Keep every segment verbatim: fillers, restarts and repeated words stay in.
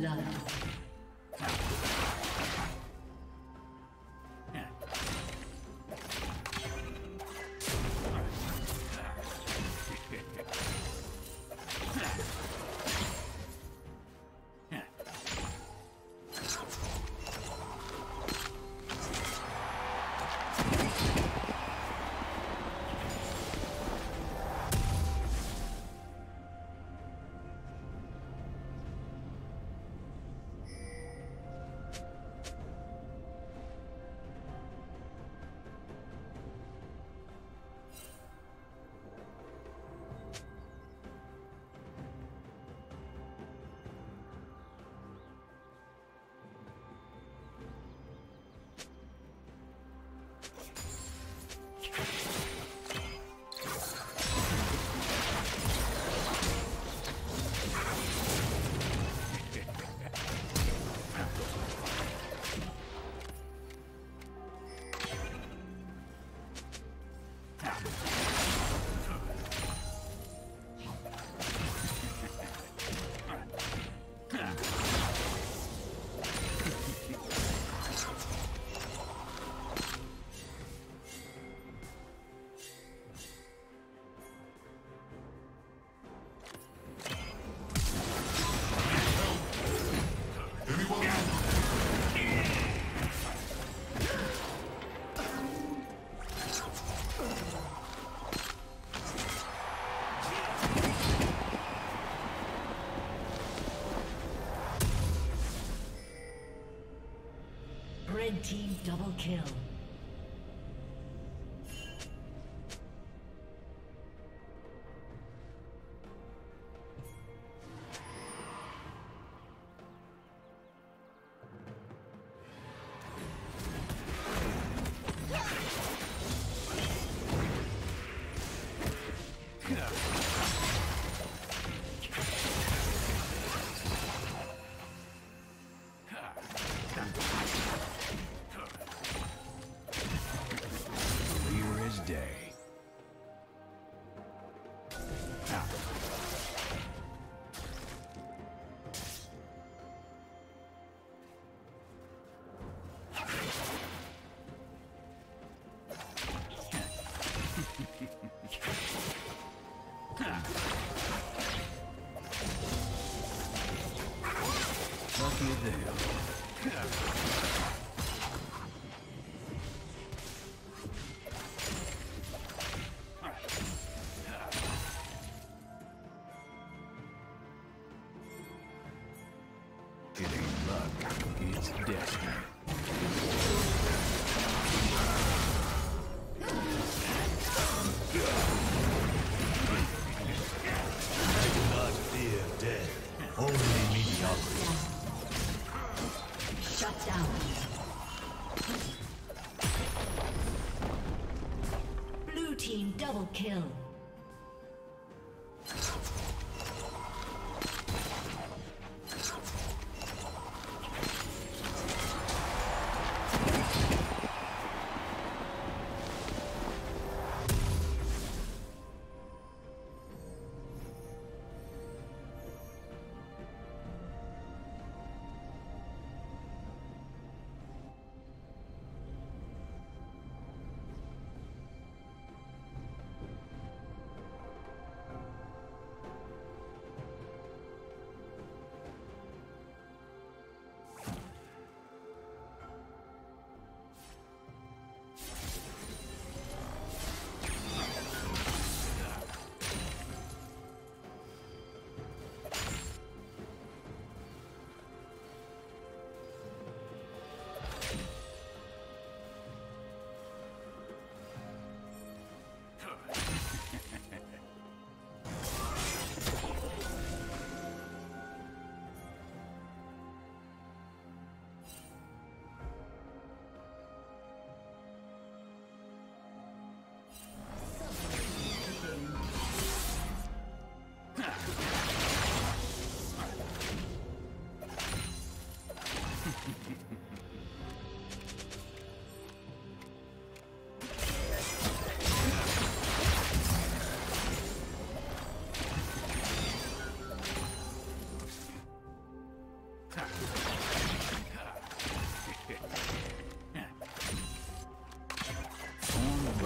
blood. Team double kill. Double kill.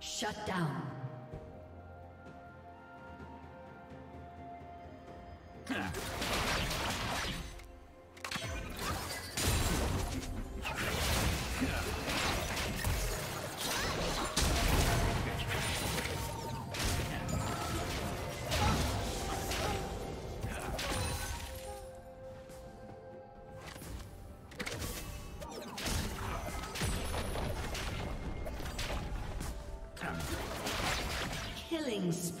Shut down. Killing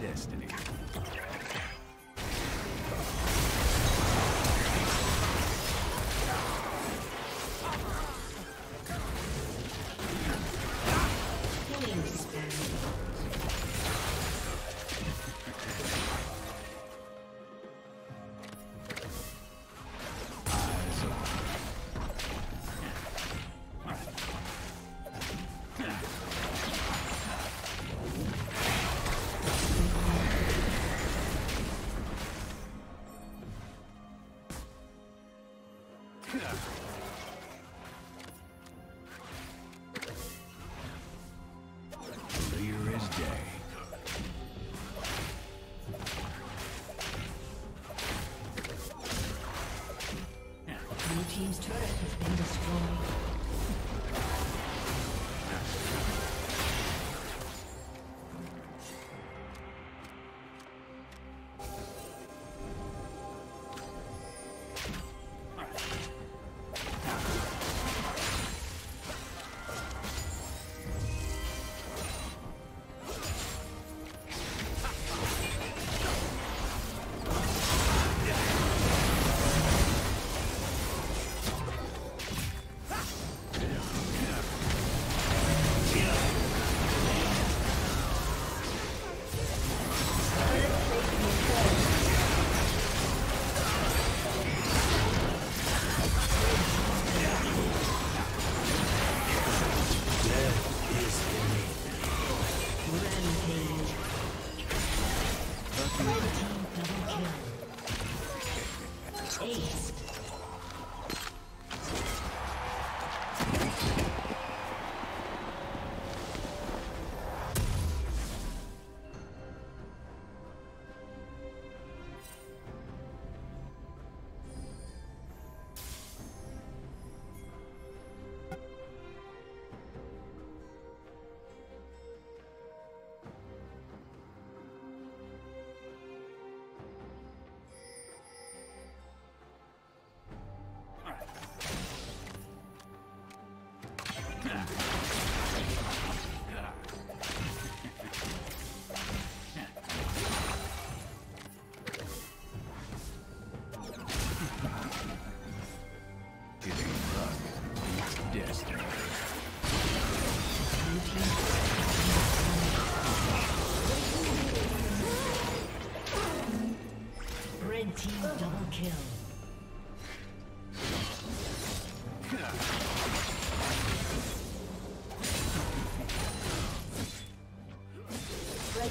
Destiny. Blue